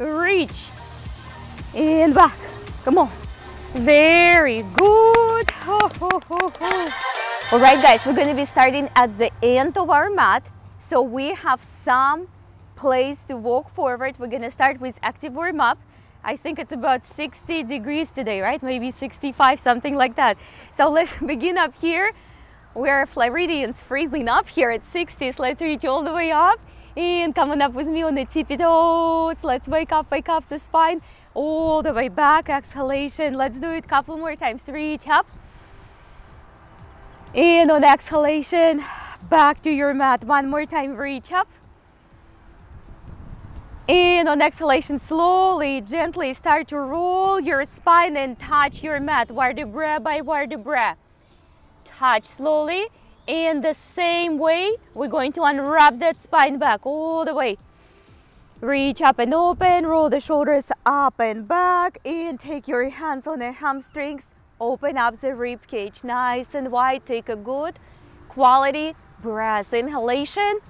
reach and back. Come on. Very good. All right, guys, we're going to be starting at the end of our mat. So we have some place to walk forward. We're going to start with active warm-up. I think it's about 60 degrees today, right? Maybe 65, something like that. So let's begin up here. We are Floridians freezing up here at 60s. Let's reach all the way up and coming up with me on the tippy toes. Let's wake up the spine all the way back. Exhalation. Let's do it a couple more times. Reach up. And on exhalation, back to your mat. One more time. Reach up. And on exhalation, slowly, gently start to roll your spine and touch your mat, vertebra by vertebra. Touch slowly, and the same way, we're going to unwrap that spine back all the way. Reach up and open, roll the shoulders up and back, and take your hands on the hamstrings, open up the rib cage, nice and wide. Take a good quality breath, inhalation,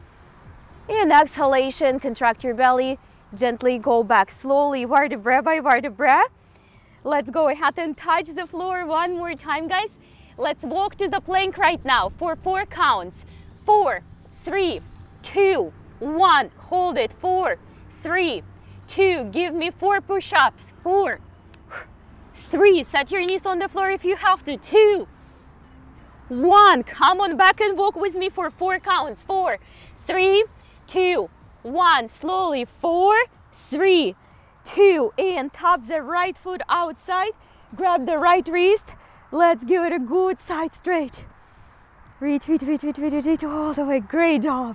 and exhalation, contract your belly. Gently go back, slowly, vertebra by vertebra. Let's go ahead and touch the floor one more time, guys. Let's walk to the plank right now for 4 counts. 4, 3, 2, 1. Hold it. 4, 3, 2. Give me 4 push-ups. 4, 3. Set your knees on the floor if you have to. 2, 1. Come on back and walk with me for 4 counts. 4, 3, 2, 1. Slowly. 4, 3, 2. And tap the right foot outside. Grab the right wrist. Let's give it a good side stretch. Reach all the way. Great job.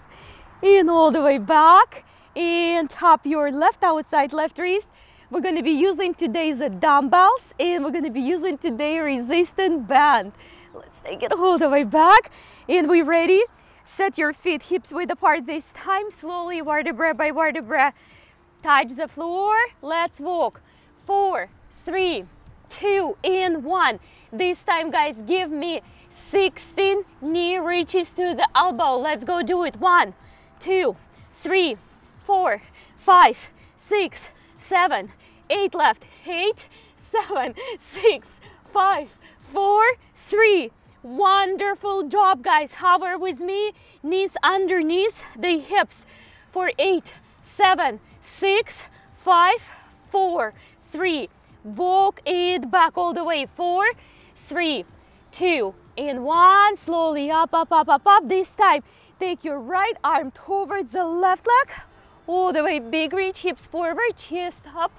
And all the way back. And tap your left outside, left wrist. We're going to be using today's dumbbells. And we're going to be using today's resistance band. Let's take it all the way back. And we're ready. Set your feet hips width apart this time. Slowly, vertebra by vertebra. Touch the floor. Let's walk. 4, 3, 2, and 1. This time, guys, give me 16 knee reaches to the elbow. Let's go do it. 1, 2, 3, 4, 5, 6, 7, 8. Left. 8, 7, 6, 5, 4, 3. Wonderful job, guys. Hover with me. Knees underneath the hips for 8, 7, 6, 5, 4, 3. Walk it back all the way. 4, 3, 2, and 1. Slowly up. This time, take your right arm towards the left leg. All the way. Big reach, hips forward, chest up.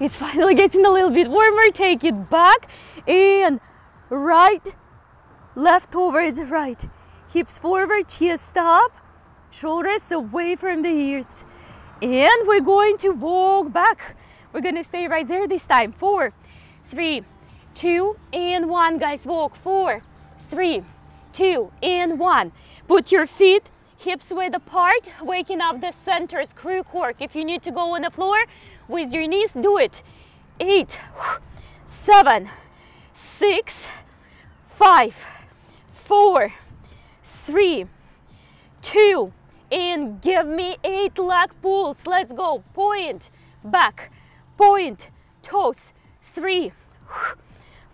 It's finally getting a little bit warmer. Take it back. And right, left towards right. Hips forward, chest up. Shoulders away from the ears. And we're going to walk back. We're going to stay right there this time. 4, 3, 2, and 1. Guys, walk. 4, 3, 2, and 1. Put your feet hips width apart, waking up the centers, crew cork. If you need to go on the floor with your knees, do it. 8, 7, 6, 5, 4, 3, 2. And give me 8 leg pulls. Let's go. Point, back, point, toes. 3,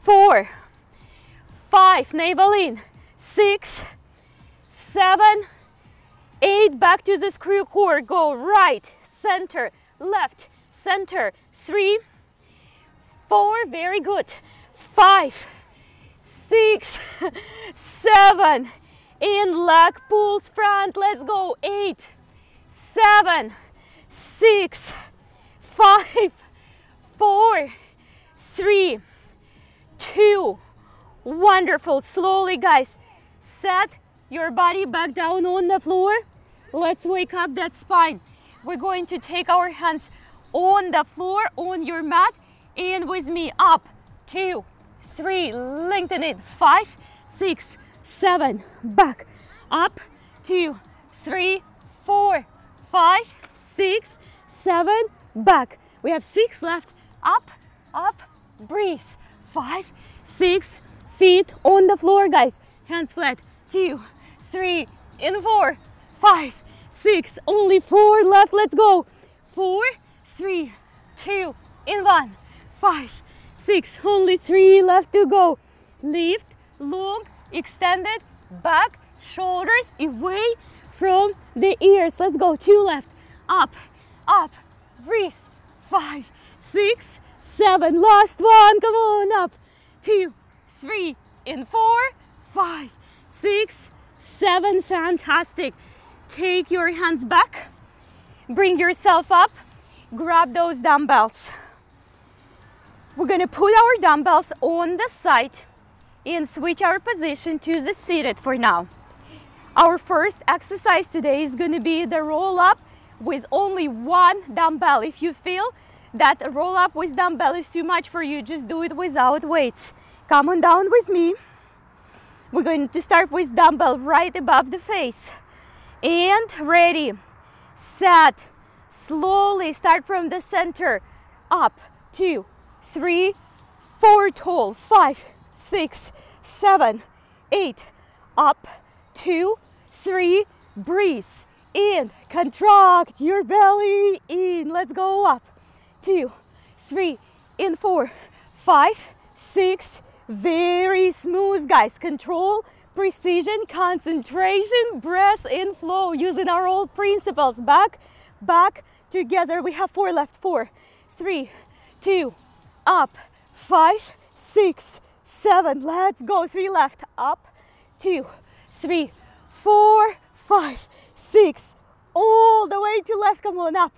4, 5. Navel in. 6, 7, 8. Back to the screw core. Go right, center, left, center. 3, 4. Very good. 5, 6, 7. In leg pulls front, let's go. 8, 7, 6, 5, 4, 3, 2. Wonderful. Slowly, guys, set your body back down on the floor. Let's wake up that spine. We're going to take our hands on the floor, on your mat, and with me up. 2, 3, lengthen it. 5, 6, 7, back, up, 2, 3, 4, 5, 6, 7, back. We have 6 left, up, breathe. 5, 6, feet on the floor, guys, hands flat. 2, 3, and 4, 5, 6, only 4 left, let's go. 4, 3, 2, and 1. 5, 6, only 3 left to go. Lift, long, extended, back, shoulders away from the ears. Let's go, 2 left, up, up, breathe. 5, 6, 7, last one, come on, up. 2, 3, and 4, 5, 6, 7, fantastic. Take your hands back, bring yourself up, grab those dumbbells. We're gonna put our dumbbells on the side and switch our position to the seated for now. Our first exercise today is gonna be the roll up with only one dumbbell. If you feel that roll up with dumbbell is too much for you, just do it without weights. Come on down with me. We're going to start with dumbbell right above the face. And ready, set, slowly start from the center. Up, 2, 3, 4, tall, 5, 6, 7, 8. Up, 2, 3, breathe. In, contract your belly in. Let's go up. 2, 3, and 4, 5, 6. Very smooth, guys. Control, precision, concentration, breath and flow, using our old principles. Back, back, together. We have 4 left. 4, 3, 2, up. 5, 6, 7. Let's go. 3 left. Up. 2, 3, 4, 5, 6. All the way to left. Come on up.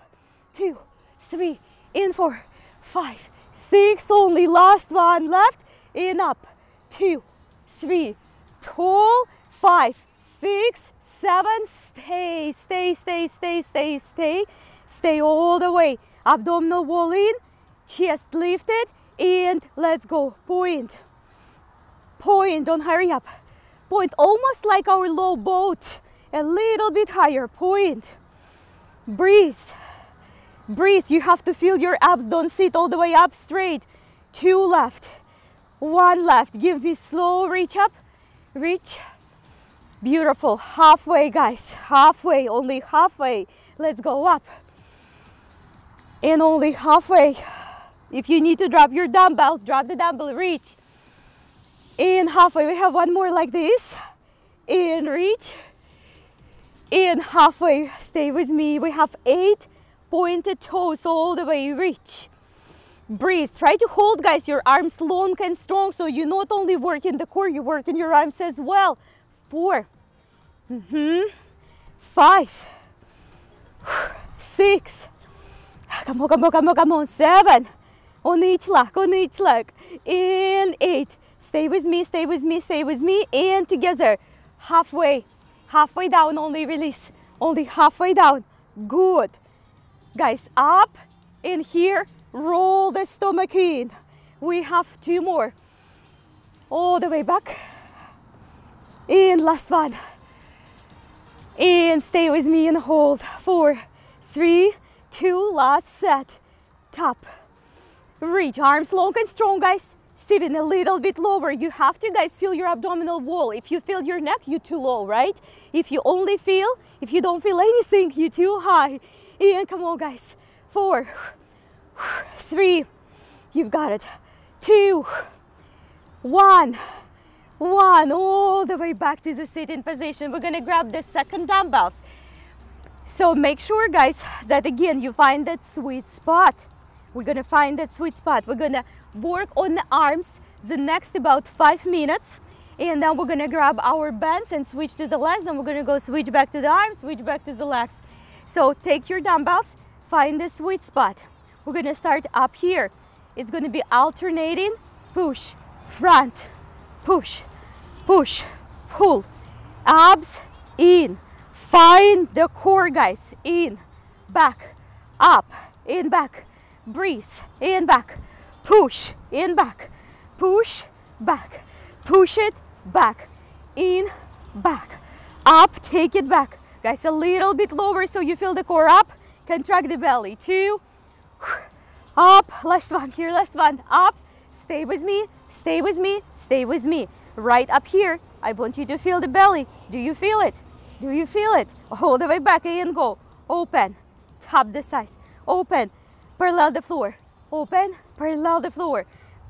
2, 3, and 4, 5, 6. Only last one left. And up. 2, 3, tall. 5, 6, 7. Stay, stay, stay, stay, stay, stay. Stay all the way. Abdominal wall in, chest lifted, and let's go. Point, point, don't hurry up. Point, almost like our low boat, a little bit higher. Point, breathe, breathe. You have to feel your abs, don't sit all the way up straight. 2 left, 1 left. Give me slow reach up, reach. Beautiful, halfway guys, halfway, only halfway. Let's go up. And only halfway. If you need to drop your dumbbell, drop the dumbbell, reach. And halfway, we have one more like this. And reach. And halfway, stay with me. We have 8 pointed toes all the way, reach. Breathe, try to hold guys your arms long and strong so you not only work in the core, you work in your arms as well. 4, 5, 6, come on, come on, come on, come on. 7, on each leg, on each leg. And 8, stay with me, stay with me, stay with me. And together, halfway, halfway down, only release, only halfway down. Good guys, up in here, roll the stomach in. We have 2 more, all the way back. And last one, and stay with me and hold. 4, 3, 2, last set. Top, reach, arms long and strong guys. Steven, a little bit lower. You have to guys feel your abdominal wall. If you feel your neck, you're too low, right? If you don't feel anything, you're too high. And come on guys, 4, 3, you've got it, 2, 1, 1, all the way back to the sitting position. We're gonna grab the second dumbbells. So make sure guys that again you find that sweet spot. We're gonna find that sweet spot. We're gonna work on the arms the next about 5 minutes, and then we're gonna grab our bands and switch to the legs, and we're gonna go switch back to the arms, switch back to the legs. So take your dumbbells, find the sweet spot. We're gonna start up here. It's gonna be alternating, push, front, push, push, pull, abs in. Find the core guys, in, back, up, in, back, breathe, in, back, push, in, back, push, back, push it back, in, back, up, take it back. Guys, a little bit lower so you feel the core up, contract the belly. 2, up, last one here, last one, up, stay with me, stay with me, stay with me. Right up here, I want you to feel the belly. Do you feel it? Do you feel it? All the way back and go. Open, tap the sides, open, parallel the floor, open, parallel the floor,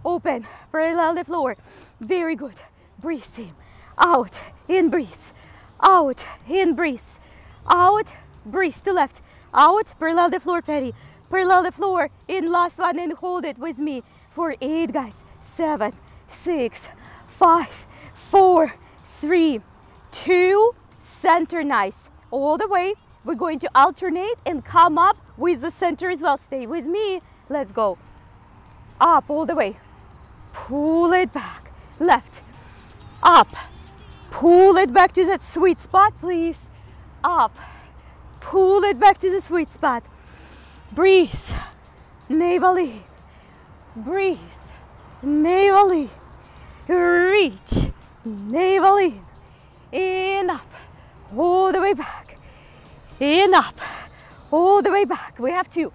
open, parallel the floor. Very good. Breathe in, out, in breathe, out, in breathe, out, breathe to left, out, parallel the floor, Patty, parallel the floor, in last one, and hold it with me for 8, guys. 7, 6, 5, 4, 3, 2, center nice, all the way. We're going to alternate and come up with the center as well. Stay with me. Let's go. Up all the way. Pull it back. Left. Up. Pull it back to that sweet spot, please. Up. Pull it back to the sweet spot. Breathe. Navally. Breathe. Navally. Reach. Navally. In up. All the way back. In up, all the way back. We have two.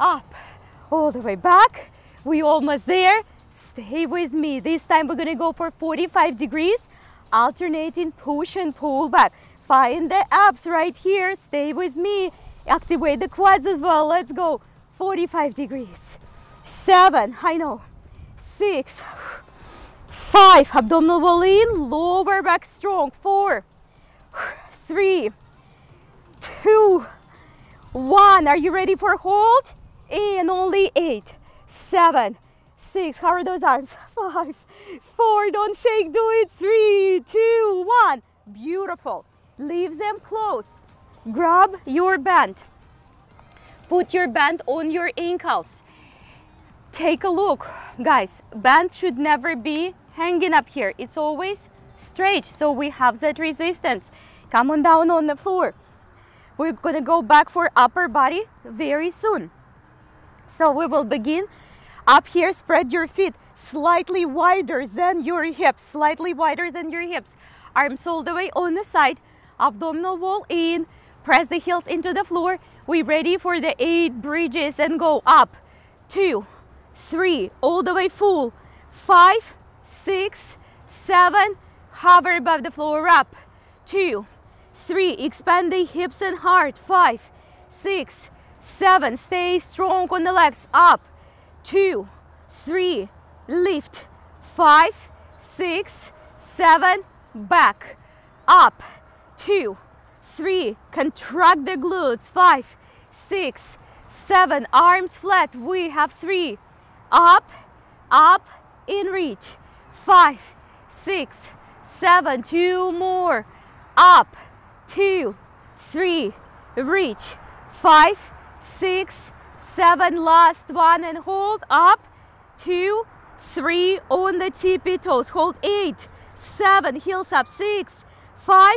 Up, all the way back. We almost there. Stay with me. This time we're going to go for 45 degrees. Alternating push and pull back. Find the abs right here. Stay with me. Activate the quads as well. Let's go. 45 degrees. 7, I know. 6, 5, abdominal wall in, lower back strong. 4, 3, 2, 1. Are you ready for hold? And only 8, 7, 6. How are those arms? 5, 4. Don't shake. Do it. 3, 2, 1. Beautiful. Leave them close. Grab your band. Put your band on your ankles. Take a look, guys. Band should never be hanging up here. It's always straight, so we have that resistance. Come on down on the floor. We're going to go back for upper body very soon. So we will begin up here. Spread your feet slightly wider than your hips. Slightly wider than your hips. Arms all the way on the side. Abdominal wall in. Press the heels into the floor. We're ready for the 8 bridges and go up. 2, 3, all the way full. 5, 6, 7, hover above the floor up. 2, 3, expand the hips and heart. 5, 6, 7, stay strong on the legs. Up. 2, 3, lift. 5, 6, 7, back. Up. 2, 3, contract the glutes. 5, 6, 7, arms flat. We have 3. Up, up, in reach. 5, 6, 7, 2 more. Up. 2, 3, reach. 5, 6, 7, last one, and hold. Up. 2, 3, on the tippy toes. Hold. 8, 7, heels up. 6, 5,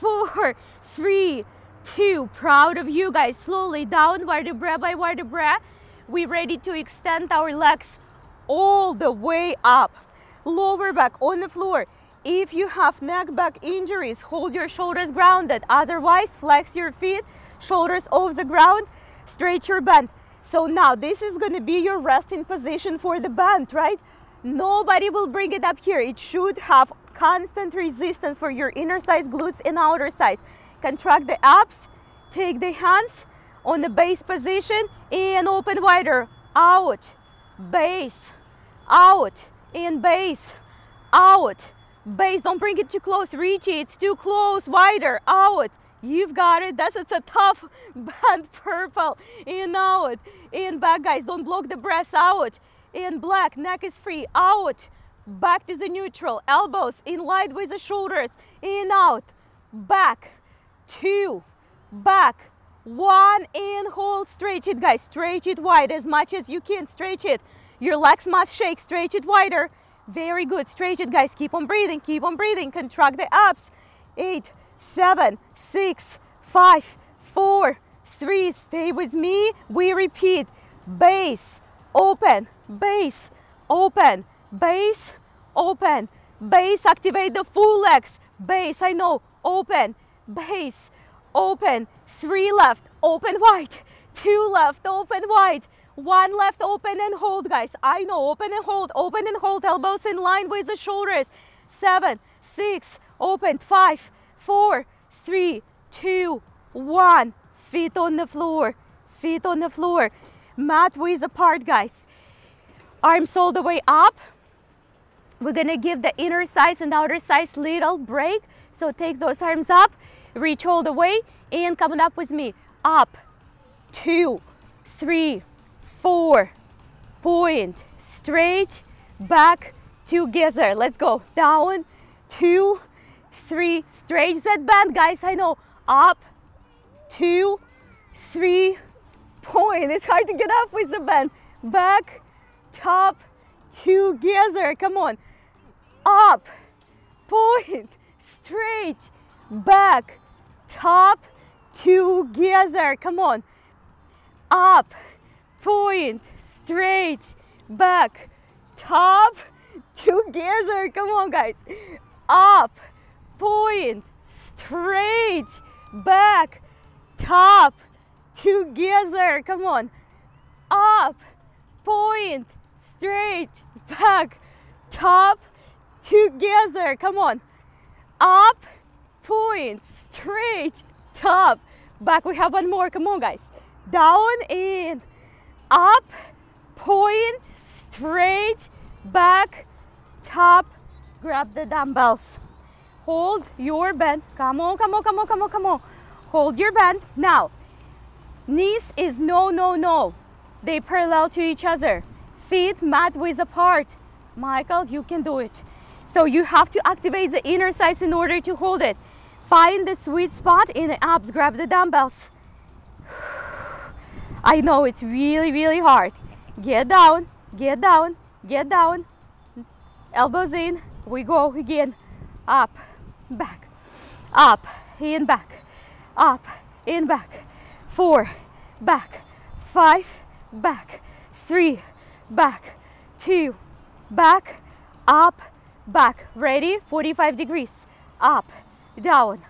4, 3, 2. Proud of you, guys. Slowly down, vertebra by vertebra. We're ready to extend our legs all the way up. Lower back on the floor. If you have neck back injuries, hold your shoulders grounded. Otherwise, flex your feet, shoulders off the ground, stretch your band. So now this is going to be your resting position for the band, right? Nobody will bring it up here. It should have constant resistance for your inner thighs, glutes, and outer thighs. Contract the abs, take the hands on the base position, and open wider. Out, and base, out. Base, don't bring it too close. Reach it, it's too close. Wider, out. You've got it. That's it's a tough band. Purple, in, out, in, back, guys. Don't block the breath. Out, in, black. Neck is free. Out, back to the neutral. Elbows in light with the shoulders. In, out, back, 2, back, 1, and hold. Stretch it, guys. Stretch it wide as much as you can. Stretch it. Your legs must shake. Stretch it wider. Very good. Stretch it, guys. Keep on breathing. Keep on breathing. Contract the abs. 8, 7, 6, 5, 4, 3. Stay with me. We repeat. Base, open, base, open, base, open, base. Activate the full legs. Base, I know. Open, base, open. 3 left, open wide. 2 left, open wide. 1 left, open and hold, guys. I know, open and hold, elbows in line with the shoulders. 7, 6, open, 5, 4, 3, 2, 1. Feet on the floor, feet on the floor. Mat waist apart, guys. Arms all the way up. We're gonna give the inner thighs and outer thighs little break. So take those arms up, reach all the way, and coming up with me. Up, 2, 3, 4. Point, straight, back, together. Let's go. Down, 2, 3. Stretch that band, guys, I know. Up, 2, 3. Point. It's hard to get up with the band. Back, top, together. Come on. Up, point, straight, back, top, together. Come on. Up, point, straight, back, top, together. Come on, guys. Up, point, straight, back, top, together. Come on. Up, point, straight, back, top, together. Come on. Up, point, straight, top, back. We have one more. Come on, guys. Down and up, point, straight, back, top. Grab the dumbbells. Hold your band. Come on, come on, come on, come on, come on. Hold your band. Now, knees is no. They parallel to each other. Feet mat width apart. Michael, you can do it. So you have to activate the inner thighs in order to hold it. Find the sweet spot in the abs. Grab the dumbbells. I know it's really hard. Get down, get down, get down. Elbows in. We go again. Up, back, up, and back, up, and back. 4, back, 5, back, 3, back, 2, back, up, back. Ready? 45 degrees. Up, down,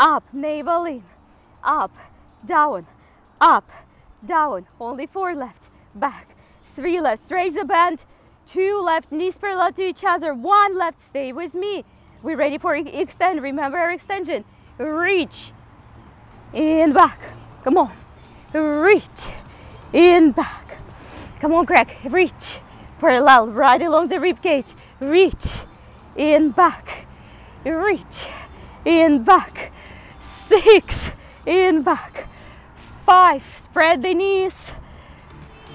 up, navel in, up, down, up, down. Only 4 left. Back, 3 left. Stretch the band. 2 left. Knees parallel to each other. 1 left. Stay with me. We're ready for extend. Remember our extension. Reach and back. Come on. Reach and back. Come on, Greg. Reach. Parallel. Right along the rib cage. Reach and back. Reach and back. 6 and back. 5. Spread the knees.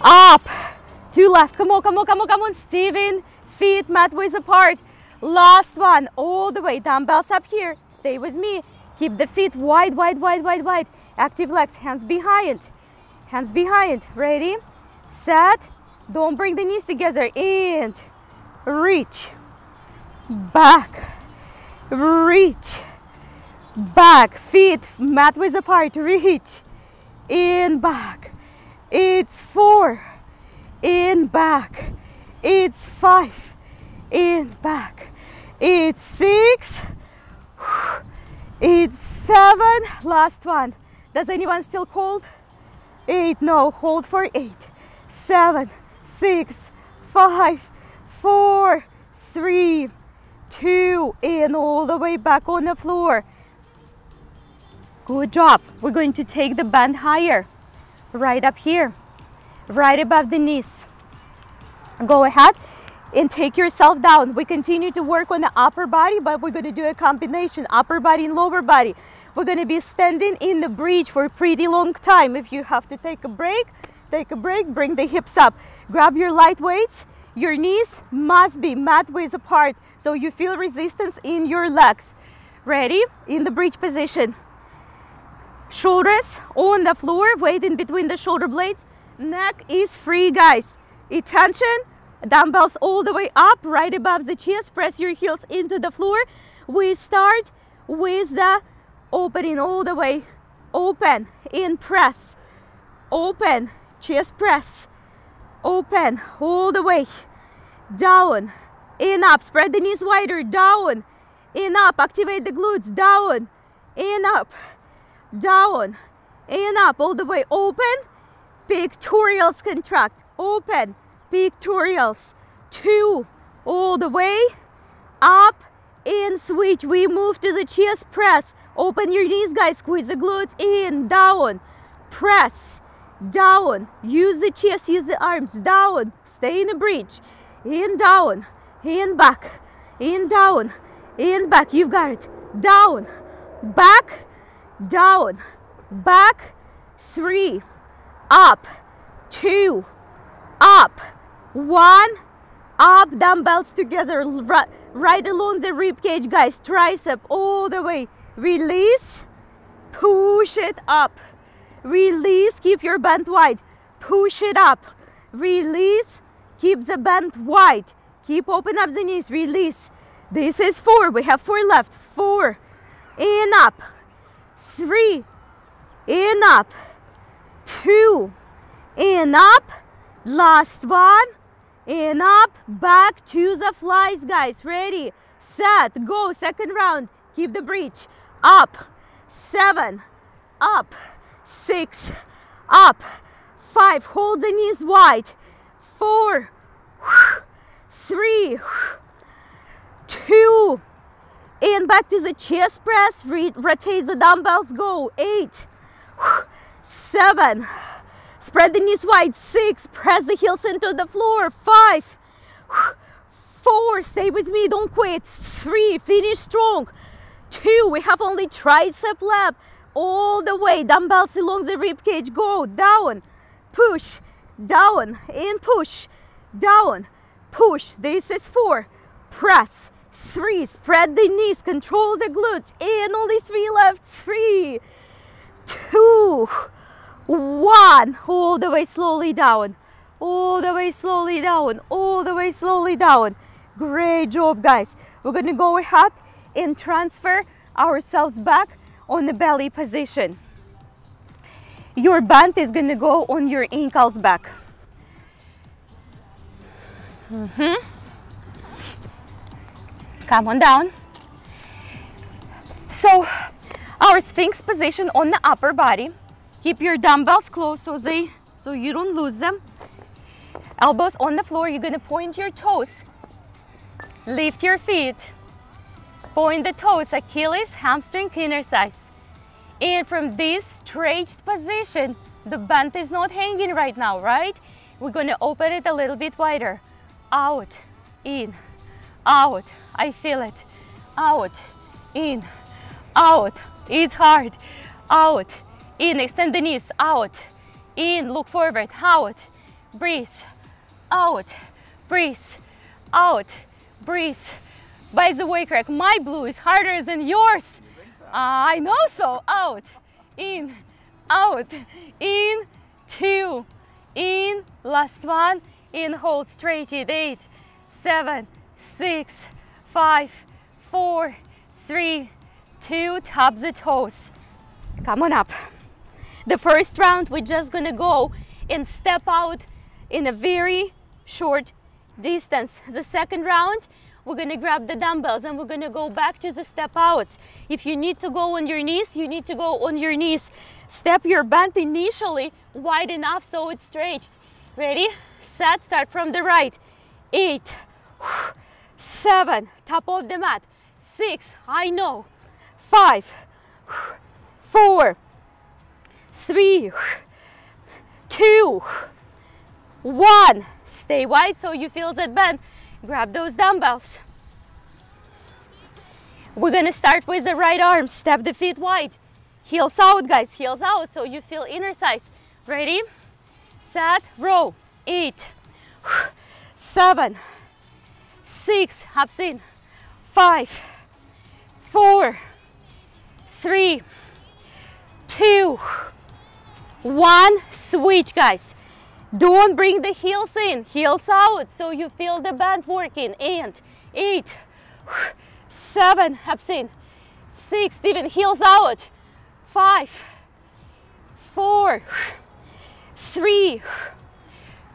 Up. 2 left. Come on, come on, come on, come on. Steven. Feet mat width apart. Last one. All the way. Dumbbells up here. Stay with me. Keep the feet wide. Active legs. Hands behind. Hands behind. Ready? Set. Don't bring the knees together. And reach. Back. Reach. Back. Feet mat width apart. Reach. In back. It's 4. In back. It's 5. In back. It's 6. It's 7. Last one. Does anyone still cold? 8. No. Hold for 8. 7, 6, 5, 4, 3, 2, and all the way back on the floor. Good job. We're going to take the band higher, right up here, right above the knees. Go ahead and take yourself down. We continue to work on the upper body, but we're going to do a combination, upper body and lower body. We're going to be standing in the bridge for a pretty long time. If you have to take a break, bring the hips up. Grab your light weights. Your knees must be mat width apart so you feel resistance in your legs. Ready? In the bridge position. Shoulders on the floor, weight in between the shoulder blades. Neck is free, guys. Attention, dumbbells all the way up, right above the chest. Press your heels into the floor. We start with the opening all the way. Open and press. Open, chest press. Open all the way. Down and up. Spread the knees wider. Down and up. Activate the glutes. Down and up. Down and up, all the way. Open, pectorals contract. Open, pectorals. 2, all the way. Up and switch. We move to the chest press. Open your knees, guys, squeeze the glutes in, down, press, down, use the chest, use the arms, down, stay in a bridge, in, back, in, down, in, back, you've got it, down, back, 3, up, 2, up, 1, up, dumbbells together, right along the rib cage, guys, tricep all the way, release, push it up, release, keep your band wide, push it up, release, keep the band wide, keep open up the knees, release, this is 4, we have 4 left, 4, in up, 3, in up, 2, in up, last 1, in up, back to the flies, guys, ready, set, go, second round, keep the bridge, up, 7, up, 6, up, 5, hold the knees wide, 4, 3, 2, and back to the chest press, rotate the dumbbells, go, 8, 7, spread the knees wide, 6, press the heels into the floor, 5, 4, stay with me, don't quit, 3, finish strong, 2, we have only tricep left, all the way, dumbbells along the ribcage, go, down, push, down, and push, down, push, this is 4, press, 3, spread the knees, control the glutes, and only 3 left, 3, 2, 1, all the way slowly down, all the way slowly down, all the way slowly down. Great job, guys. We're gonna go ahead and transfer ourselves back on the belly position. Your band is gonna go on your ankles back. Come on down. So our sphinx position on the upper body. Keep your dumbbells close so you don't lose them. Elbows on the floor. You're gonna point your toes. Lift your feet. Point the toes, Achilles, hamstring, inner thighs. And from this stretched position, the band is not hanging right now, right? We're gonna open it a little bit wider. Out, in. Out, I feel it, out, in, out, it's hard, out, in, extend the knees, out, in, look forward, out, breathe, out, breathe. By the way, Craig, my blue is harder than yours. I know so, out, in, 2, in, last 1, in, hold, straight it, 8, 7, 6, 5, 4, 3, 2, tap the toes. Come on up. The first round, we're just gonna go and step out in a very short distance. The second round, we're gonna grab the dumbbells and we're gonna go back to the step outs. If you need to go on your knees, you need to go on your knees. Step your band initially wide enough so it's stretched. Ready, set, start from the right. 8, 7, top of the mat, 6, I know, 5, 4, 3, 2, 1, stay wide so you feel that bend, grab those dumbbells. We're gonna start with the right arm, step the feet wide, heels out, guys, heels out so you feel inner thighs. Ready, set, row, 8, 7, 6, hops in, 5, 4, 3, 2, 1, switch, guys. Don't bring the heels in, heels out, so you feel the band working, and 8, 7, hops in, 6, even heels out, 5, 4, 3,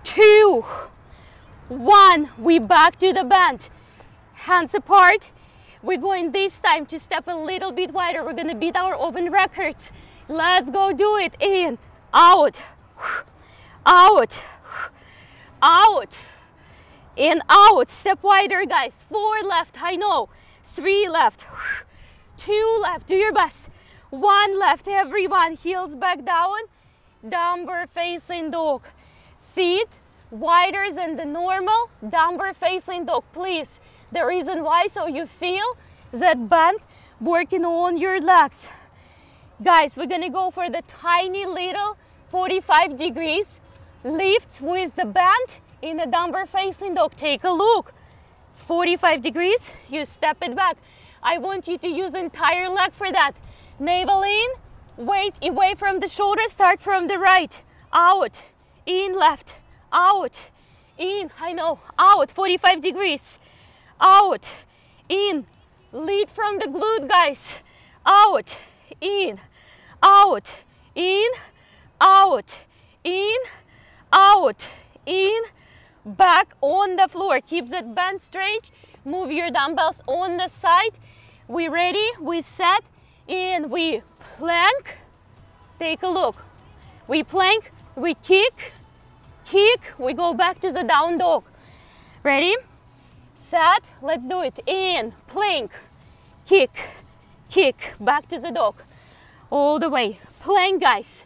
2, 1, we back to the band, hands apart. We're going this time to step a little bit wider. We're gonna beat our open records. Let's go do it. In, out, out, out, and out. Step wider, guys. 4 left, I know. 3 left, 2 left. Do your best. One left, everyone. Heels back down. Downward facing dog. Feet wider than the normal. Downward facing dog, please. The reason why, so you feel that bend working on your legs. Guys, we're gonna go for the tiny little 45 degrees lifts with the bend in the downward facing dog. Take a look. 45 degrees, you step it back. I want you to use entire leg for that. Navel in, weight away from the shoulder, start from the right. Out, in, left, out, in, I know, out, 45 degrees. Out, in, lead from the glute, guys. Out, in, out, in, out, in, out, in, back on the floor. Keep that bend straight. Move your dumbbells on the side. We ready, we set, and we plank. Take a look. We plank, we kick, we go back to the down dog. Ready? Set, let's do it. In, plank, kick, back to the dog. All the way. Plank, guys.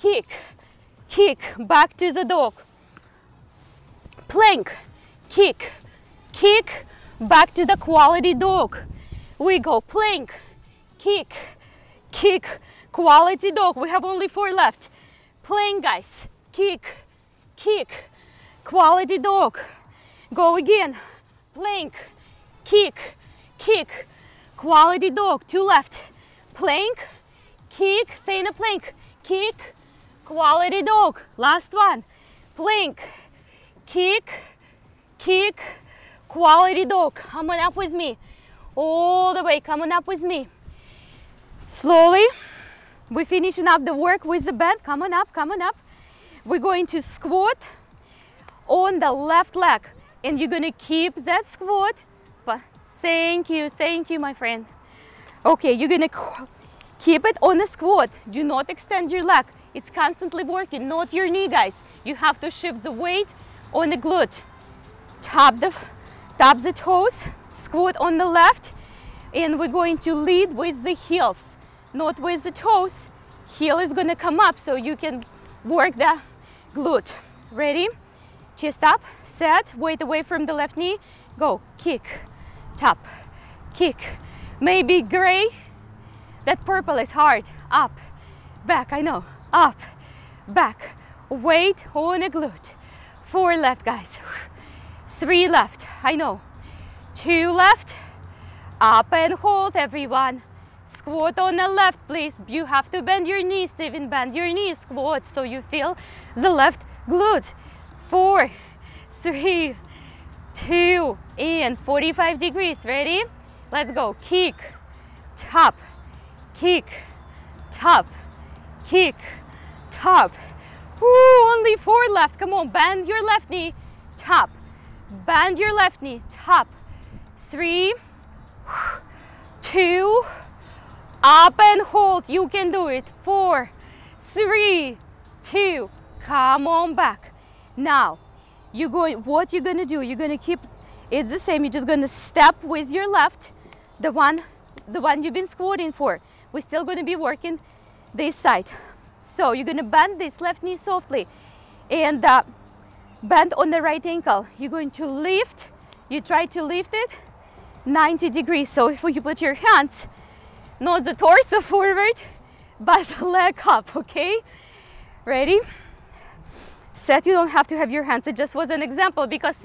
Kick, back to the dog. Plank, kick, back to the quality dog. We go plank, kick, quality dog. We have only 4 left. Plank, guys. Kick, quality dog. Go again. Plank, kick, quality dog. 2 left. Plank, kick, stay in a plank. Kick, quality dog. Last one. Plank, kick, quality dog. Come on up with me. All the way, come on up with me. Slowly, we're finishing up the work with the bend. Come on up. We're going to squat on the left leg. And you're gonna keep that squat. But thank you, my friend. Okay, you're gonna keep it on the squat. Do not extend your leg. It's constantly working, not your knee, guys. You have to shift the weight on the glute. Tap the toes, squat on the left, and we're going to lead with the heels, not with the toes. Heel is gonna come up so you can work the glute. Ready? Chest up, set, weight away from the left knee, go, kick, tap, kick. Maybe gray, that purple is hard. Up, back, I know, up, back, weight on the glute. 4 left, guys. 3 left, I know. 2 left. Up and hold, everyone. Squat on the left, please. You have to bend your knees, Steven. Bend your knees, squat, so you feel the left glute. 4, 3, 2, and 45 degrees. Ready? Let's go. Kick, tap, kick, tap, kick, tap. Ooh, only 4 left. Come on, bend your left knee, tap. Bend your left knee, tap. 3, 2, up and hold. You can do it. 4, 3, 2. Come on back. Now, what you're gonna do? You're gonna keep it the same. You're just gonna step with your left, the one you've been squatting for. We're still gonna be working this side. So you're gonna bend this left knee softly and bend on the right ankle. You're going to lift, you try to lift it 90 degrees. So if you put your hands, not the torso forward, but the leg up, okay? Ready? Set, you don't have to have your hands. It just was an example because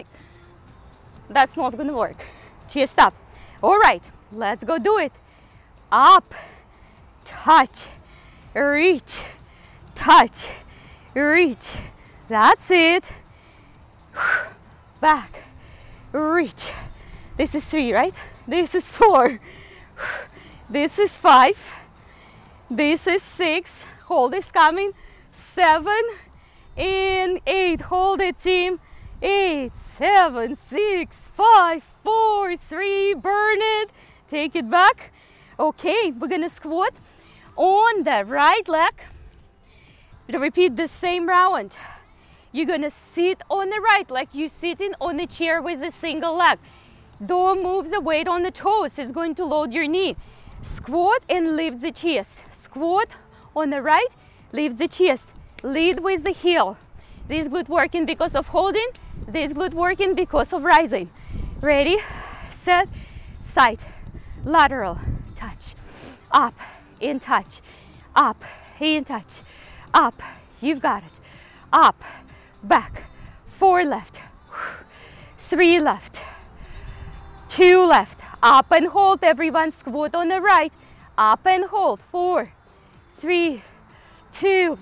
that's not gonna work. Chest up. All right, let's go do it. Up, touch, reach, touch, reach. That's it. Back, reach. This is 3, right? This is 4. This is 5. This is 6. Hold is coming. 7 and 8. Hold it, team. 8, 7, 6, 5, 4, 3. Burn it. Take it back. Okay, we're gonna squat on the right leg. Repeat the same round. You're gonna sit on the right like you're sitting on a chair with a single leg. Don't move the weight on the toes. It's going to load your knee. Squat and lift the chest. Squat on the right, lift the chest. Lead with the heel. This glute working because of holding, this glute working because of rising. Ready, set, side, lateral, touch, up, and touch, up, and touch, up, you've got it, up, back, 4 left, 3 left, 2 left, up and hold everyone, squat on the right, up and hold, 4, 3, 2,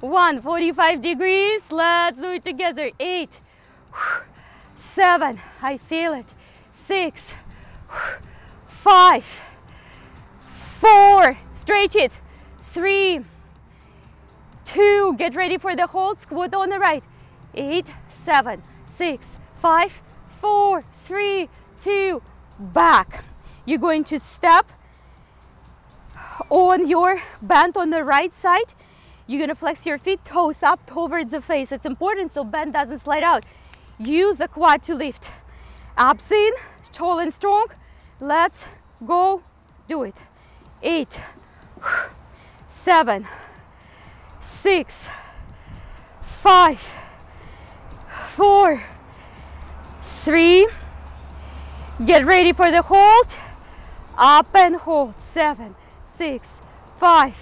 1, 45 degrees, let's do it together, 8, 7, I feel it, 6, 5, 4, stretch it, 3, 2, get ready for the hold, squat on the right, 8, 7, 6, 5, 4, 3, 2, back. You're going to step on your bend on the right side. You're going to flex your feet, toes up towards the face. It's important so bend doesn't slide out. Use the quad to lift. Abs in, tall and strong. Let's go do it. 8, 7, 6, 5, 4, 3. Get ready for the hold. Up and hold. 7, 6, 5,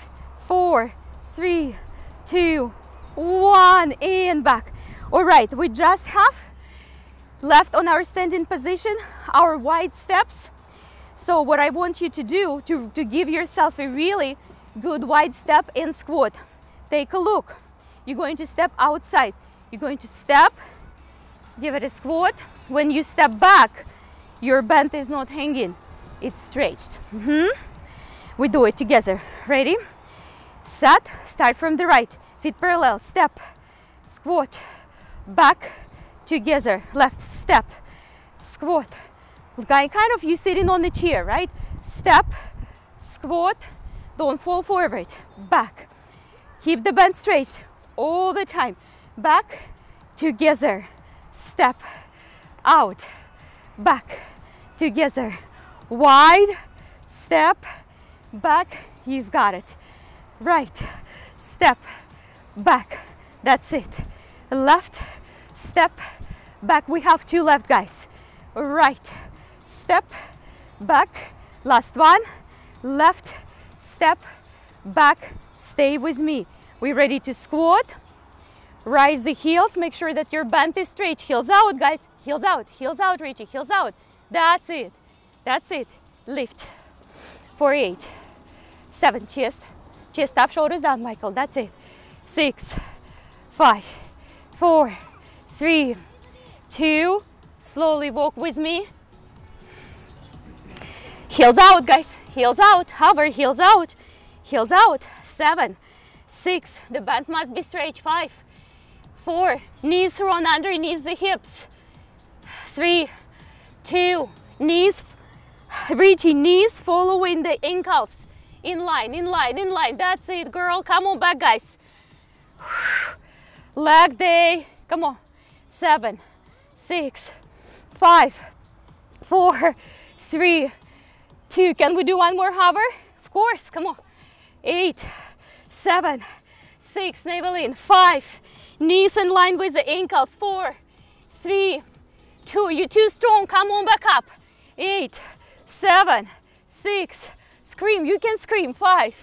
4, 3, 2, 1, and back. All right, we just have left on our standing position our wide steps. So what I want you to do to give yourself a really good wide step and squat. Take a look. You're going to step outside. You're going to step, give it a squat. When you step back, your band is not hanging, it's stretched. We do it together. Ready? Set, start from the right, feet parallel, step, squat, back, together, left, step, squat. Kind of you sitting on the chair, right? Step, squat, don't fall forward, back. Keep the band straight all the time. Back, together, step, out, back, together, wide, step, back, you've got it. Right, step, back, that's it. Left, step, back, we have 2 left, guys. Right, step, back, last one. Left, step, back, stay with me. We're ready to squat. Rise the heels, make sure that your band is straight. Heels out, guys, heels out, Richie, heels out. That's it, that's it. Lift, 4, 8, 7, chest. Chest up, shoulders down, Michael, that's it. 6, 5, 4, 3, 2, slowly walk with me. Heels out, guys, heels out, hover, heels out, heels out. 7, 6, the band must be straight. 5, 4, knees run underneath the hips. 3, 2, knees, reaching knees, following the ankles. In line, in line, in line. That's it, girl. Come on back, guys. Leg day. Come on. 7, 6, 5, 4, 3, 2. Can we do one more hover? Of course. Come on. 8, 7, 6. Navaline. 5. Knees in line with the ankles. 4, 3, 2. You're too strong. Come on back up. 8, 7, 6. Scream, you can scream. 5,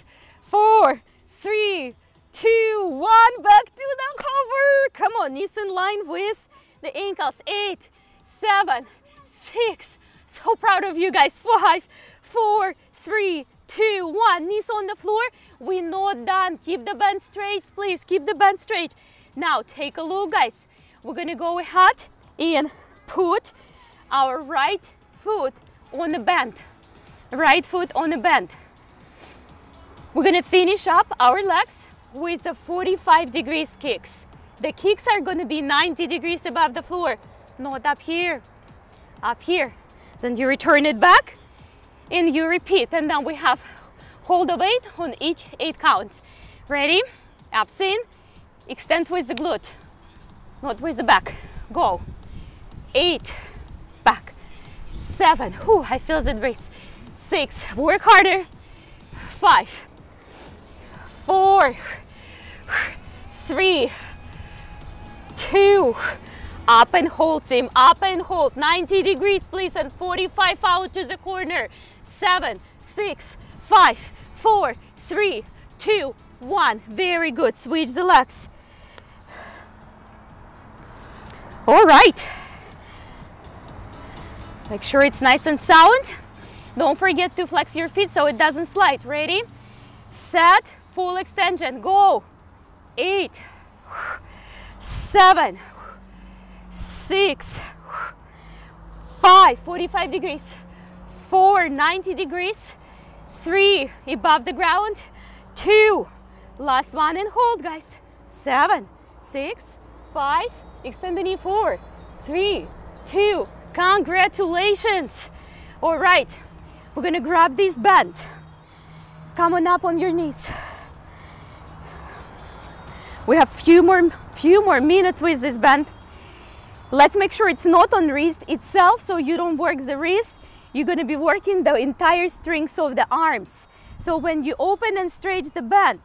4, 3, 2, 1, back to the hover. Come on, knees in line with the ankles. 8, 7, 6. So proud of you guys. 5, 4, 3, 2, 1. Knees on the floor. We're not done. Keep the band straight, please. Keep the band straight. Now take a look, guys. We're gonna go ahead and put our right foot on the band. Right foot on the band. We're gonna finish up our legs with the 45 degrees kicks. The kicks are gonna be 90 degrees above the floor, not up here, up here. Then you return it back and you repeat. And then we have hold of 8 on each 8 counts. Ready? Abs in, extend with the glute, not with the back. Go. 8, back. 7, whew, I feel the brace. 6, work harder. 5, 4, 3, 2, up and hold team, up and hold, 90 degrees please, and 45 out to the corner, 7, 6, 5, 4, 3, 2, 1, very good, switch the legs. All right, make sure it's nice and sound. Don't forget to flex your feet so it doesn't slide. Ready, set, full extension, go. 8, 7, 6, 5, 45 degrees, 4, 90 degrees, 3, above the ground, 2, last one, and hold guys, 7, 6, 5, extend the knee, 4, 3, 2, congratulations. All right, we're gonna grab this band, come on up on your knees. We have few more minutes with this band. Let's make sure it's not on wrist itself, so you don't work the wrist. You're going to be working the entire strings of the arms. So when you open and stretch the band,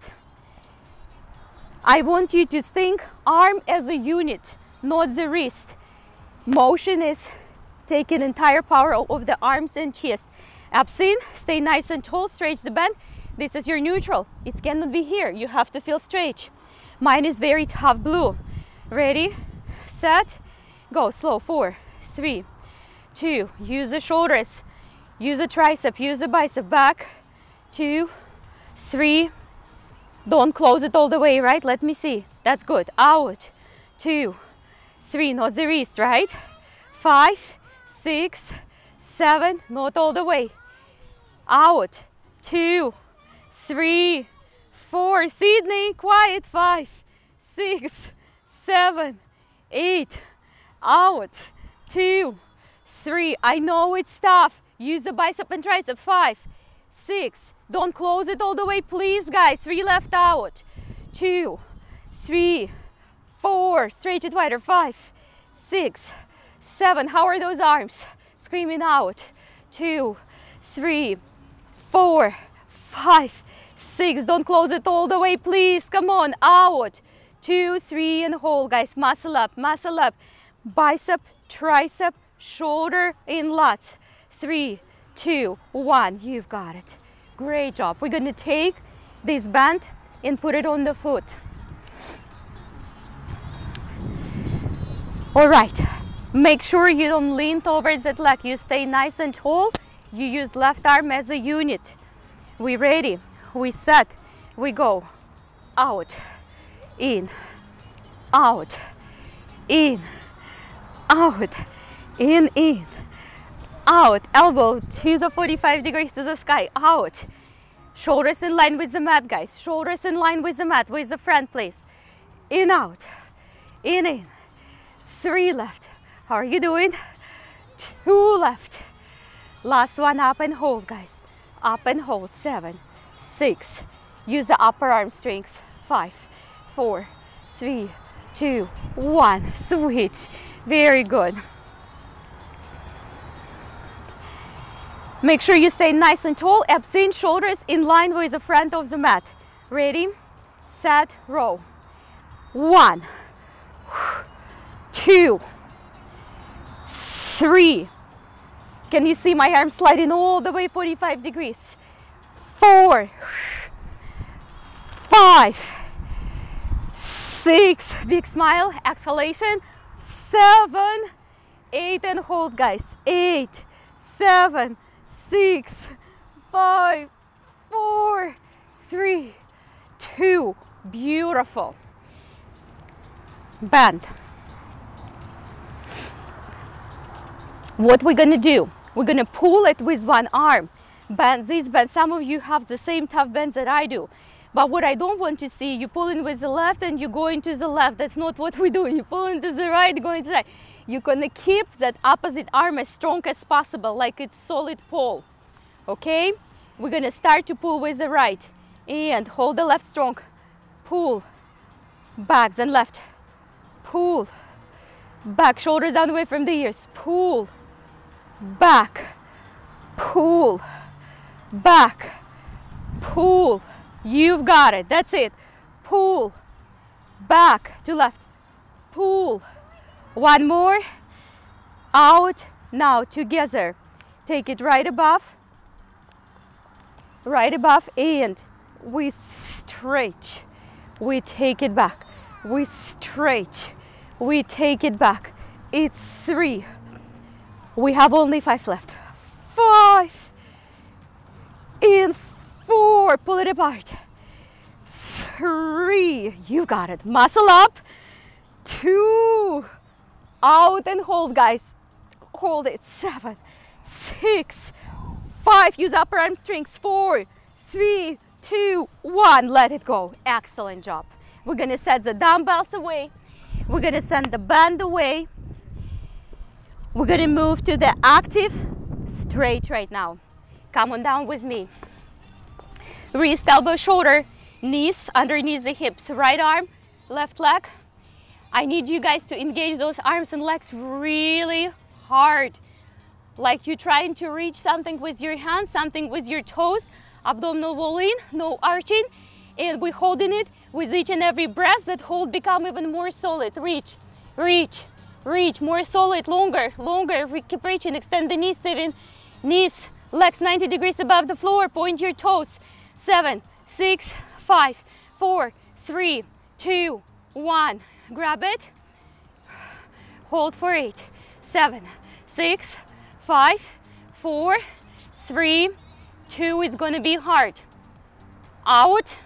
I want you to think arm as a unit, not the wrist. Motion is taking entire power of the arms and chest. Abs in, stay nice and tall, stretch the band. This is your neutral. It cannot be here. You have to feel stretch. Mine is very tough blue. Ready, set, go. Slow, 4, 3, 2, use the shoulders, use the tricep, use the bicep, back, 2, 3, don't close it all the way, right? Let me see, that's good, out, 2, 3, not the wrist, right? 5, 6, 7, not all the way, out, 2, 3, 4, Sydney, quiet, 5, 6, 7, 8, out, 2, 3, I know it's tough, use the bicep and tricep, 5, 6, don't close it all the way, please guys, 3 left, out, 2, 3, 4, stretch it wider, 5, 6, 7, how are those arms? Screaming out, 2, 3, 4, 5, 6, don't close it all the way, please, come on, out, 2, 3, and hold guys, muscle up, muscle up, bicep, tricep, shoulder, in lats, 3, 2, 1, you've got it, great job. We're gonna take this band and put it on the foot. All right, make sure you don't lean towards that leg, you stay nice and tall, you use left arm as a unit. We ready, we set, we go, out, in, out, in, out, in, out, elbow to the 45 degrees to the sky, out, shoulders in line with the mat guys, shoulders in line with the mat, with the front please, in, out, in, 3 left, how are you doing? 2 left, last one, up and hold guys, up and hold, 7, 6, use the upper arm strength, 5, 4, 3, 2, 1, switch, very good. Make sure you stay nice and tall, abs in, shoulders in line with the front of the mat. Ready, set, row, 1, 2, 3, can you see my arm sliding all the way 45 degrees, 4, 5, 6, big smile, exhalation, 7, 8, and hold guys, 8, 7, 6, 5, 4, 3, 2, beautiful. Bend. What we're gonna do, we're gonna pull it with one arm, bend this bend. Some of you have the same tough bends that I do, but what I don't want to see, you pull in with the left and you go into the left. That's not what we do. You pull into the right, go into the right. You're gonna keep that opposite arm as strong as possible, like it's solid pole. Okay, we're gonna start to pull with the right and hold the left strong, pull back, then left, pull back, shoulders down away from the ears, pull back, pull back, pull, you've got it, that's it. Pull, back to left, pull, one more, out. Now together, take it right above, and we stretch, we take it back, we stretch, we take it back. It's 3, we have only 5 left, 5, and 4, pull it apart, 3, you got it, muscle up, 2, out and hold guys, hold it, 7, 6, 5, use upper arm strength, 4, 3, 2, 1, let it go, excellent job. We're gonna set the dumbbells away, we're gonna send the band away, we're gonna move to the active straight right now. Come on down with me, wrist, elbow, shoulder, knees underneath the hips, right arm, left leg. I need you guys to engage those arms and legs really hard, like you're trying to reach something with your hands, something with your toes. Abdominal wall in, no arching, and we're holding it with each and every breath. That hold become even more solid, reach, reach, reach, more solid, longer, longer, we keep reaching, extend the knees, Steven, knees, legs 90 degrees above the floor, point your toes, 7, 6, 5, 4, 3, 2, 1, grab it, hold for 8, 7, 6, 5, 4, 3, 2, it's gonna be hard, out,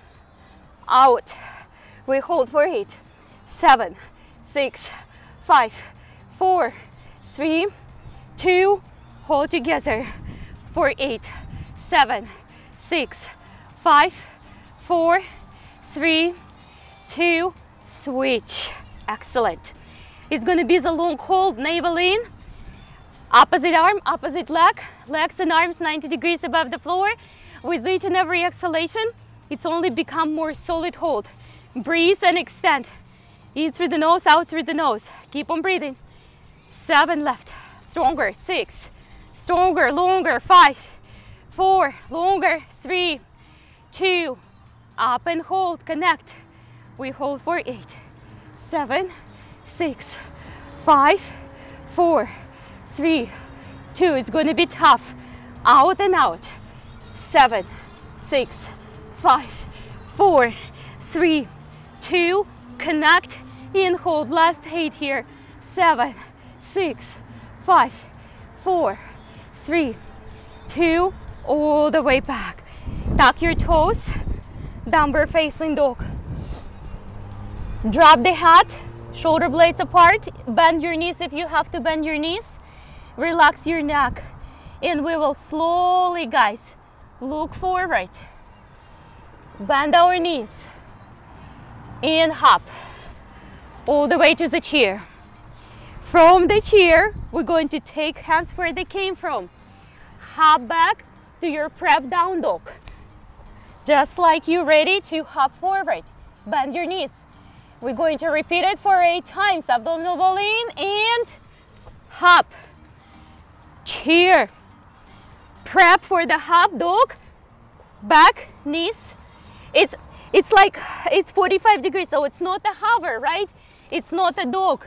out, we hold for 8, 7, 6, 5, 4, 3, 2, hold together for 8, 7, 6, 5, 4, 3, 2, switch, excellent. It's gonna be the long hold, navel in, opposite arm, opposite leg, legs and arms 90 degrees above the floor. With each and every exhalation, it's only become more solid hold. Breathe and extend. In through the nose, out through the nose. Keep on breathing. 7 left, stronger, 6, stronger, longer, 5, 4, longer, 3, 2, up and hold, connect. We hold for 8, 7, 6, 5, 4, 3, 2, it's going to be tough, out and out, 7, 6, 5, 4, 3, 2, connect and hold, last 8 here, 7, 6, 5, 4, 3, 2, all the way back, tuck your toes, downward facing dog, drop the head, shoulder blades apart, bend your knees if you have to bend your knees, relax your neck, and we will slowly guys look forward, bend our knees and hop all the way to the chair. From the chair we're going to take hands where they came from, hop back to your prep down dog, just like you're ready to hop forward, bend your knees. We're going to repeat it for 8 times, abdominal wall in and hop, chair, prep for the hop dog, back, knees, it's like, it's 45 degrees, so it's not a hover, right? It's not a dog,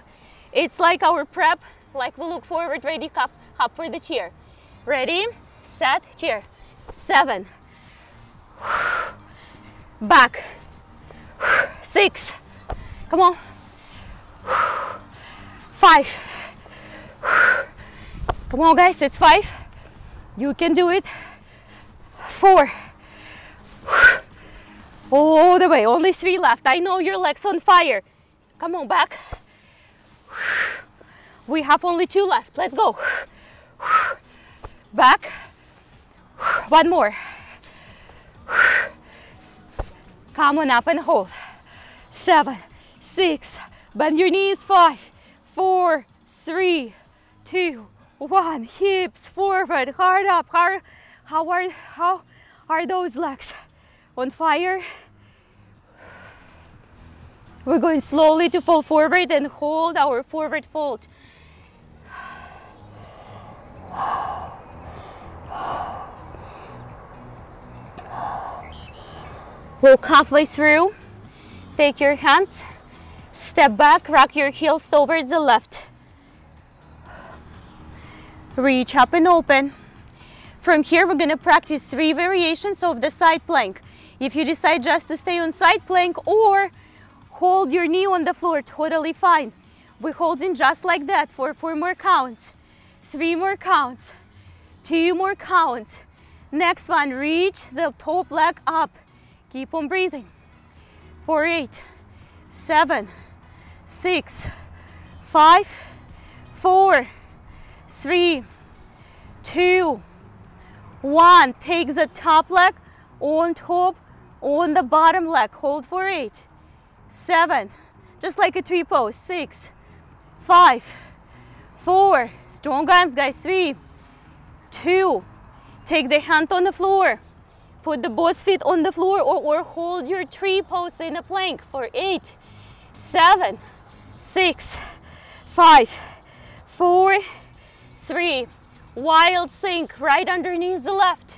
it's like our prep, like we look forward, ready, hop, hop for the chair, ready, set, chair, 7, back, 6, come on, 5, come on guys, it's 5, you can do it, 4, all the way, only 3 left, I know your legs on fire, come on, back, we have only 2 left, let's go, back, one more, come on up and hold, 7, 6, bend your knees, 5, 4, 3, 2, 1, hips forward, hard up, hard, how are those legs on fire? We're going slowly to fall forward and hold our forward fold. Walk halfway through, take your hands, step back, rock your heels towards the left. Reach up and open. From here, we're gonna practice 3 variations of the side plank. If you decide just to stay on side plank or hold your knee on the floor, totally fine. We're holding just like that for 4 more counts, 3 more counts, 2 more counts. Next one, reach the top leg up. Keep on breathing. 4, 8, 7, 6, 5, 4, 3, 2, 1. Take the top leg on top, on the bottom leg. Hold for 8, 7, just like a tree pose. 6, 5, 4, strong arms guys, 3, 2, take the hand on the floor, put the both feet on the floor or hold your tree pose in a plank for 8, 7, 6, 5, 4, 3. Wild sink right underneath the left.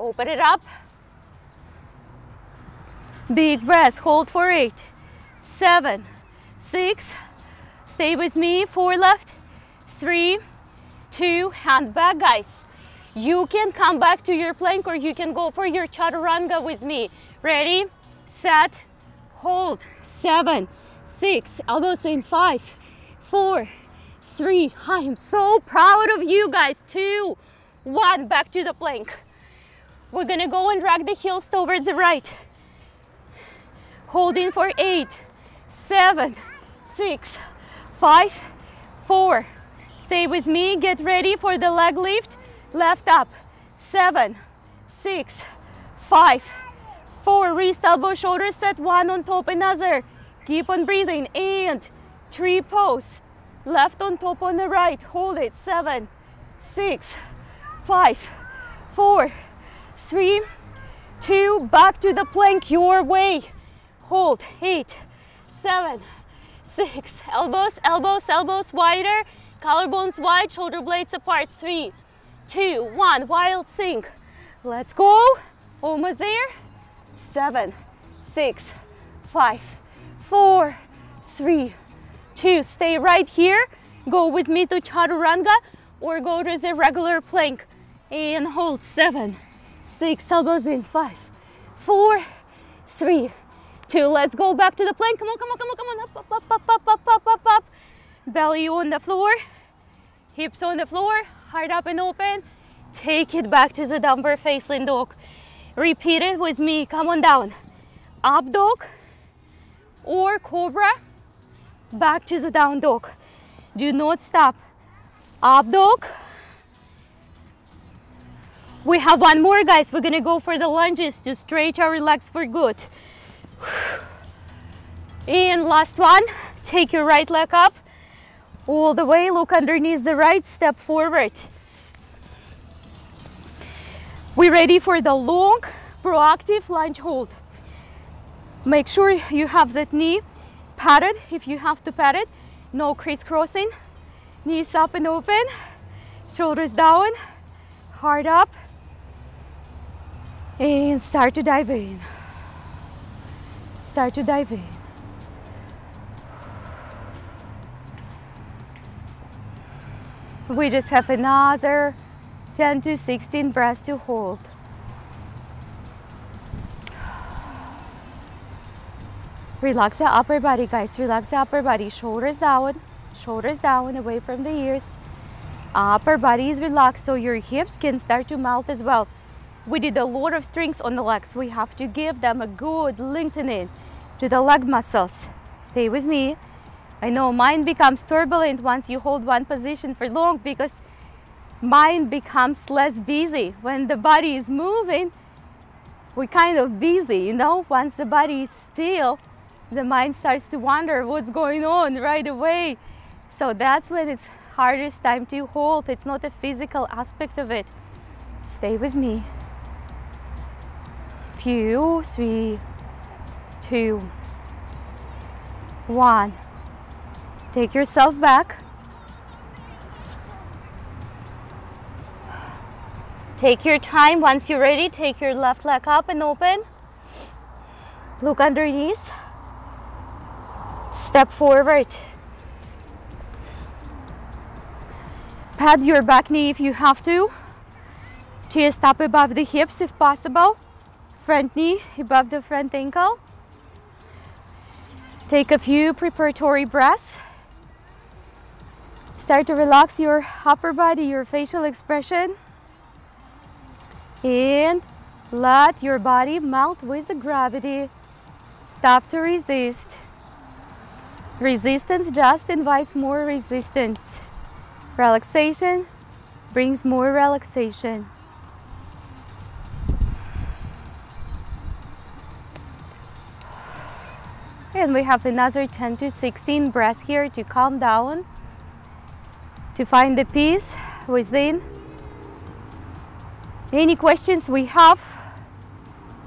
Open it up. Big breath, hold for 8, 7, 6. Stay with me, 4 left, 3, 2, hand back guys. You can come back to your plank or you can go for your chaturanga with me. Ready, set, hold. 7, 6, elbows in. 5, 4, 3. I am so proud of you guys. 2, 1, back to the plank. We're gonna go and drag the heels towards the right. Hold in for 8, 7, 6, 5, 4. Stay with me, get ready for the leg lift. Left up, 7, 6, 5, 4. Wrist, elbow, shoulder set, one on top another. Keep on breathing and tree pose. Left on top on the right, hold it. 7, 6, 5, 4, 3, 2. Back to the plank your way. Hold. 8, 7, 6. Elbows, elbows, elbows wider. Collarbones wide, shoulder blades apart. 3, 2, 1, wild sink. Let's go. Almost there. 7, 6, 5, 4, 3, 2. Stay right here. Go with me to chaturanga or go to the regular plank and hold. 7, 6, elbows in. 5, 4, 3, 2. Let's go back to the plank. Come on, come on, come on, come on. Up, up, up, up, up, up, up, up, up. Belly on the floor, hips on the floor. Heart up and open. Take it back to the downward facing dog. Repeat it with me. Come on down. Up dog or cobra. Back to the down dog. Do not stop. Up dog. We have one more, guys. We're gonna go for the lunges to stretch our legs for good. And last one. Take your right leg up. All the way, look underneath the right, step forward. We're ready for the long, proactive lunge hold. Make sure you have that knee padded, if you have to pad it. No crisscrossing. Knees up and open, shoulders down, heart up. And start to dive in. Start to dive in. We just have another 10 to 16 breaths to hold. Relax the upper body, guys. Relax the upper body. Shoulders down, away from the ears. Upper body is relaxed, so your hips can start to melt as well. We did a lot of strength on the legs. We have to give them a good lengthening to the leg muscles. Stay with me. I know mind becomes turbulent once you hold one position for long because mind becomes less busy. When the body is moving, we're kind of busy, you know? Once the body is still, the mind starts to wonder what's going on right away. So that's when it's hardest time to hold. It's not a physical aspect of it. Stay with me. Few, 3, 2, 1. Take yourself back. Take your time. Once you're ready, take your left leg up and open. Look under knees. Step forward. Pad your back knee if you have to. Chest up above the hips if possible. Front knee above the front ankle. Take a few preparatory breaths. Start to relax your upper body, your facial expression. And let your body melt with the gravity. Stop to resist. Resistance just invites more resistance. Relaxation brings more relaxation. And we have another 10 to 16 breaths here to calm down, to find the peace within. Any questions we have,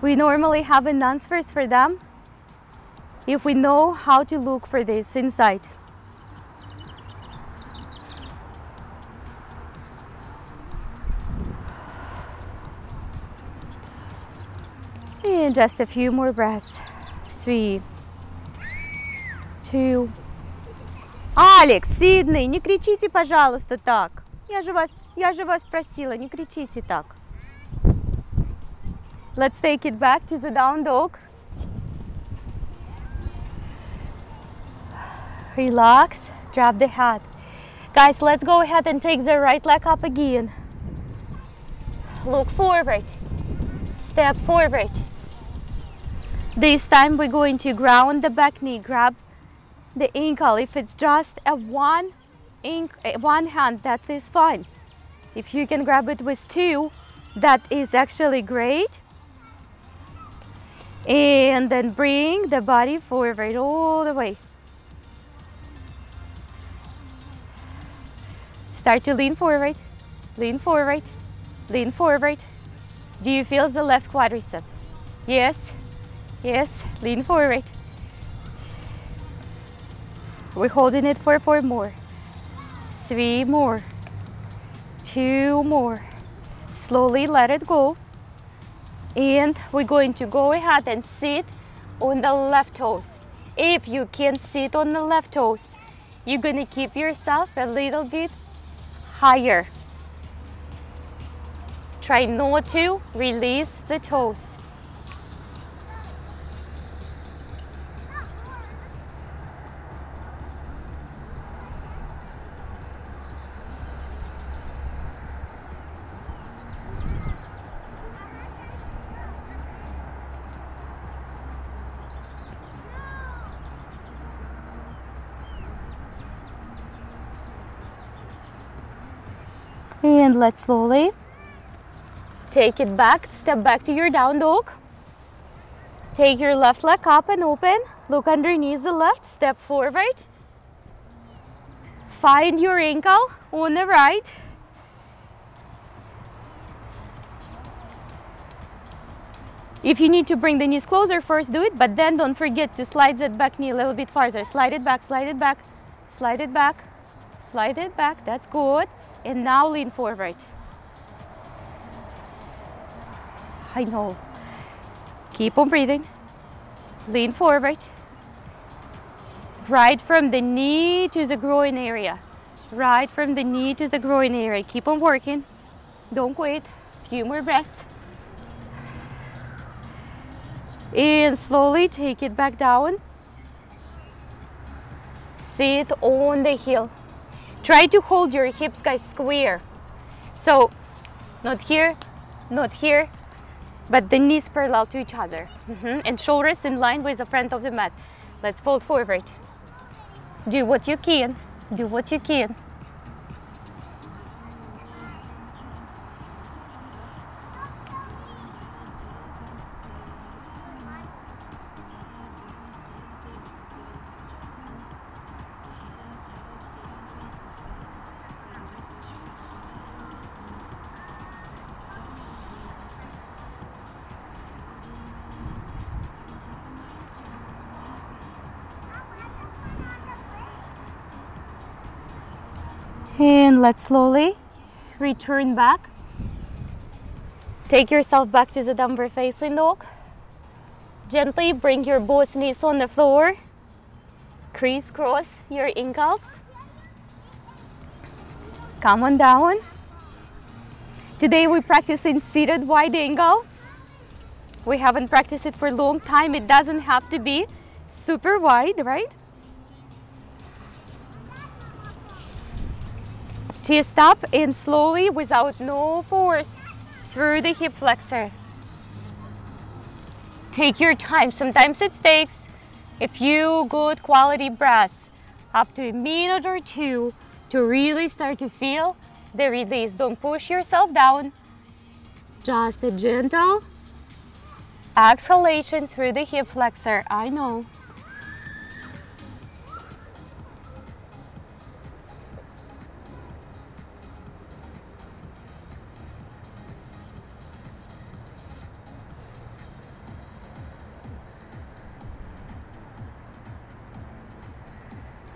we normally have an answers for them if we know how to look for this insight. And just a few more breaths. 3, 2. Алекс, Сидней, не кричите, пожалуйста, так. Я же вас просила, не кричите так. Let's take it back to the down dog. Relax, drop the head. Guys, let's go ahead and take the right leg up again. Look forward. Step forward. This time we're going to ground the back knee, grab the ankle. If it's just a one hand, that is fine. If you can grab it with two, that is actually great. And then bring the body forward all the way. Start to lean forward, lean forward, lean forward. Do you feel the left quadricep? Yes, yes, lean forward. We're holding it for 4 more, 3 more, 2 more. Slowly let it go. And we're going to go ahead and sit on the left toes. If you can sit on the left toes, you're gonna keep yourself a little bit higher. Try not to release the toes. And let's slowly take it back, step back to your down dog. Take your left leg up and open. Look underneath the left, step forward. Find your ankle on the right. If you need to bring the knees closer, first do it, but then don't forget to slide that back knee a little bit farther. Slide it back, slide it back, slide it back, slide it back. That's good. And now lean forward. I know. Keep on breathing. Lean forward. Right from the knee to the groin area. Right from the knee to the groin area. Keep on working. Don't quit. Few more breaths. And slowly take it back down. Sit on the heel. Try to hold your hips, guys, square. So, not here, not here, but the knees parallel to each other. And shoulders in line with the front of the mat. Let's fold forward. Do what you can, do what you can. And let's slowly return back. Take yourself back to the downward facing dog. Gently bring your both knees on the floor. Crisscross your ankles. Come on down. Today we're practicing seated wide angle. We haven't practiced it for a long time. It doesn't have to be super wide, right? Chest up and slowly, without no force, through the hip flexor. Take your time. Sometimes it takes a few good quality breaths, up to a minute or two, to really start to feel the release. Don't push yourself down. Just a gentle exhalation through the hip flexor. I know.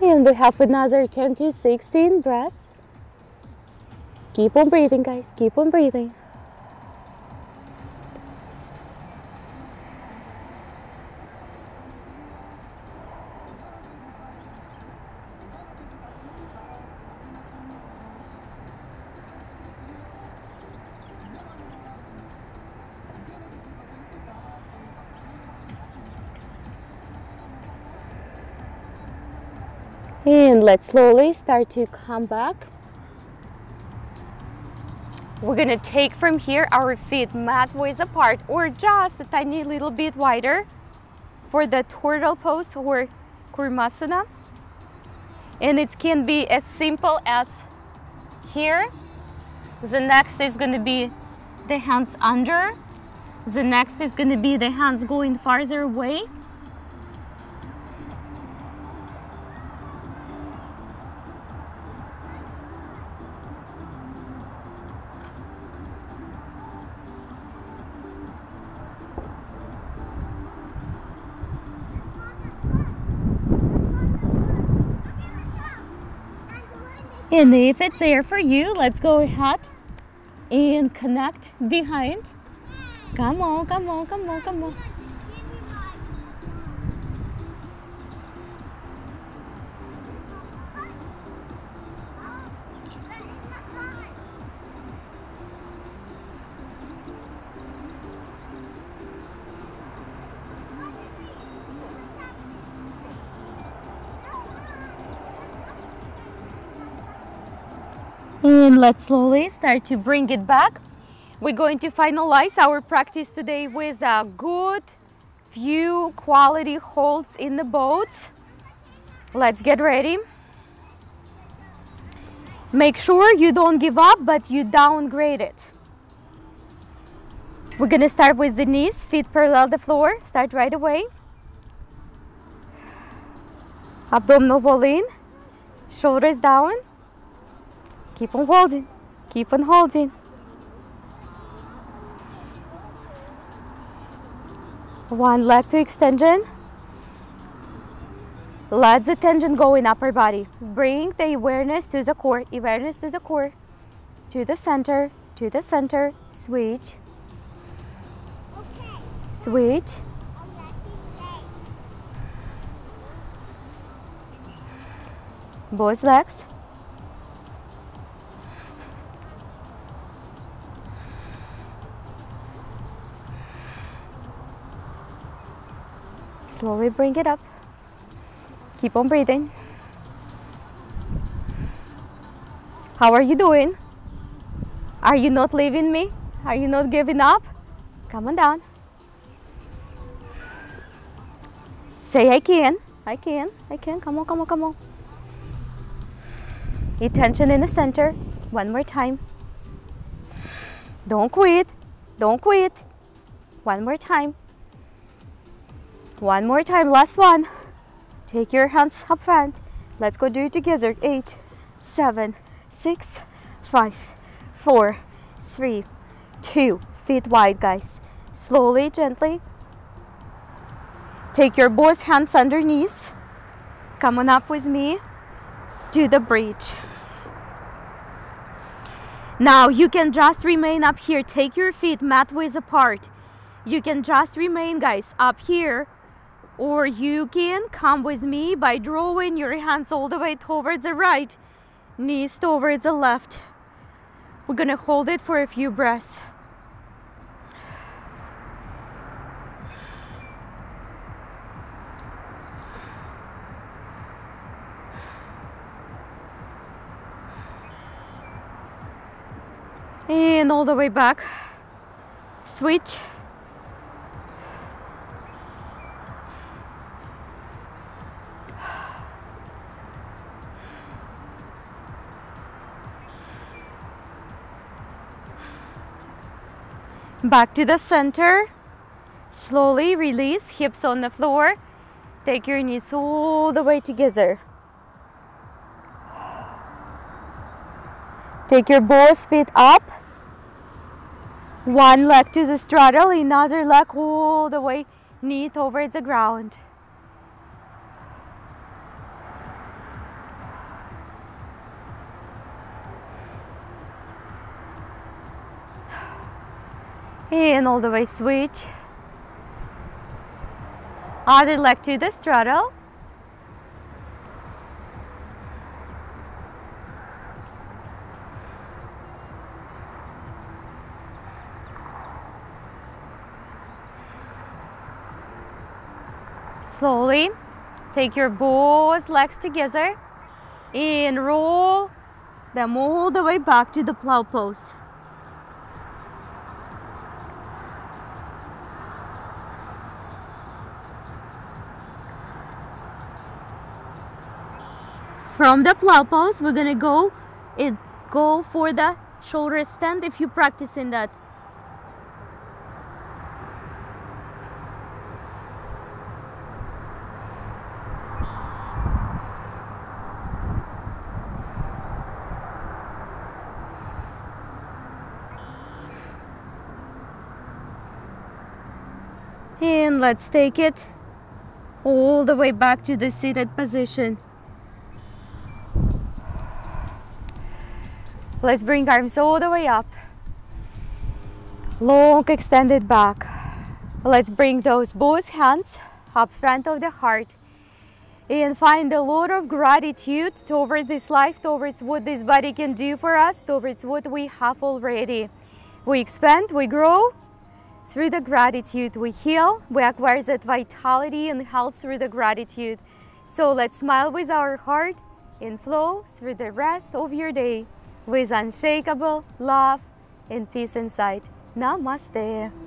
And we have another 10 to 16 breaths. Keep on breathing, guys. Keep on breathing. And let's slowly start to come back. We're gonna take from here our feet mat width apart or just a tiny little bit wider for the turtle pose or Kurmasana. And it can be as simple as here. The next is gonna be the hands under. The next is gonna be the hands going farther away. And if it's there for you, let's go ahead and connect behind. Come on, come on, come on, come on. And let's slowly start to bring it back. We're going to finalize our practice today with a good few quality holds in the boats. Let's get ready. Make sure you don't give up, but you downgrade it. We're gonna start with the knees, feet parallel the floor. Start right away. Abdominal wall in, shoulders down. Keep on holding, keep on holding. One leg to extension. Let the tension go in upper body. Bring the awareness to the core, to the center, switch. Switch. Both legs. Slowly bring it up. Keep on breathing. How are you doing? Are you not leaving me? Are you not giving up? Come on down. Say I can. I can. I can. Come on, come on, come on. Attention in the center. One more time. Don't quit. Don't quit. One more time. One more time, last one. Take your hands up front. Let's go do it together. 8, 7, 6, 5, 4, 3, 2. Feet wide, guys. Slowly, gently. Take your both hands underneath. Come on up with me. Do the bridge. Now you can just remain up here. Take your feet mat width apart. You can just remain, guys, up here, or you can come with me by drawing your hands all the way towards the right, knees towards the left. We're gonna hold it for a few breaths. And all the way back, switch. Back to the center, slowly release, hips on the floor, take your knees all the way together. Take your both feet up, one leg to the straddle, another leg all the way, knee towards the ground. And all the way switch. Other leg to the straddle. Slowly take your both legs together and roll them all the way back to the plow pose. From the plow pose, we're gonna go for the shoulder stand if you're practicing that. And let's take it all the way back to the seated position. Let's bring arms all the way up. Long extended back. Let's bring those both hands up front of the heart and find a lot of gratitude towards this life, towards what this body can do for us, towards what we have already. We expand, we grow through the gratitude. We heal, we acquire that vitality and health through the gratitude. So let's smile with our heart and flow through the rest of your day with unshakable love and peace inside. Namaste.